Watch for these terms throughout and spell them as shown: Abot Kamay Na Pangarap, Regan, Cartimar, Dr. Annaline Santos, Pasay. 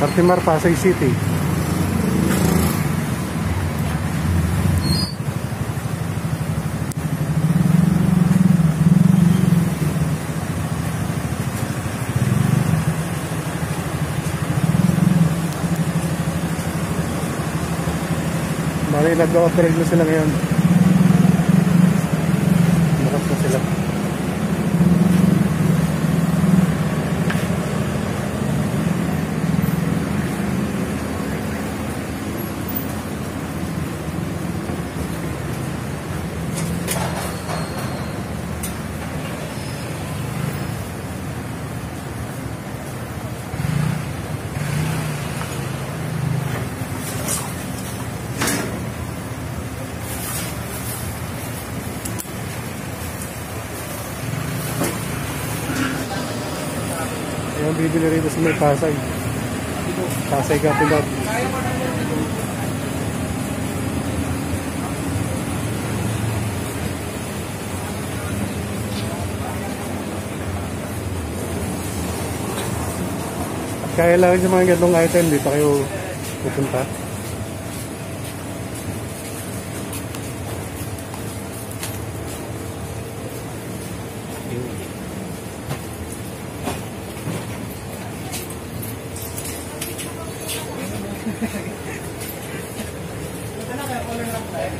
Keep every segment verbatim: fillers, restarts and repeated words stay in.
Cartimar, Pasay City. Bali, nag-operate na sila ngayon. Bukas na sila. Ang bibili rin sa may Pasay. Pasay ka tulad. Kaya lang sa mga ganong item, di pa kayo pupunta. Ano kaya order lang tayo?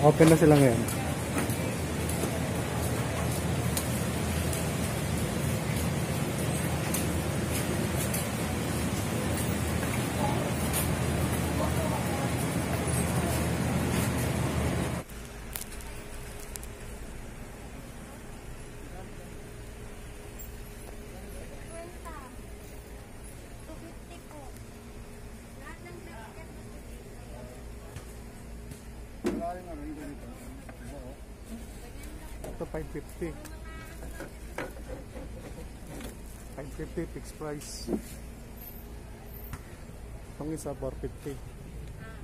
Open na sila ngayon. Ito five fifty. five fifty fixed price. Itong isa four fifty.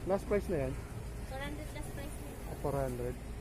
Last price na yan? four hundred last price na yan. four hundred.